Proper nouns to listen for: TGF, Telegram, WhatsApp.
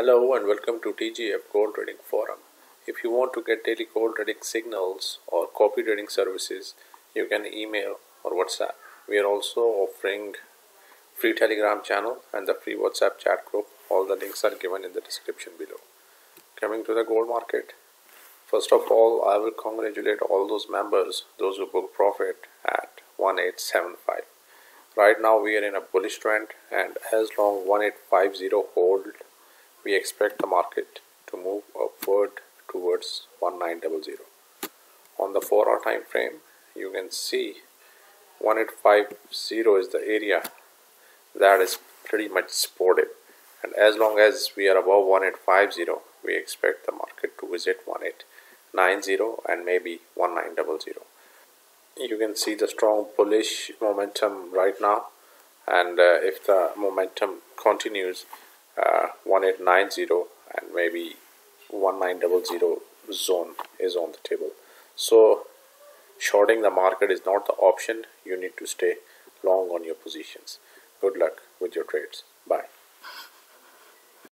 Hello and welcome to TGF Gold Trading Forum. If you want to get daily gold trading signals or copy trading services, you can email or WhatsApp. We are also offering free Telegram channel and the free WhatsApp chat group. All the links are given in the description below. Coming to the gold market. First of all, I will congratulate all those members, those who book profit at 1875. Right now we are in a bullish trend, and as long 1850 hold, we expect the market to move upward towards 1900. On the 4-hour time frame, you can see 1850 is the area that is pretty much supportive, and as long as we are above 1850, we expect the market to visit 1890 and maybe 1900. You can see the strong bullish momentum right now, and if the momentum continues, 1890 and maybe 1900 zone is on the table. So shorting the market is not the option. You need to stay long on your positions. Good luck with your trades. Bye.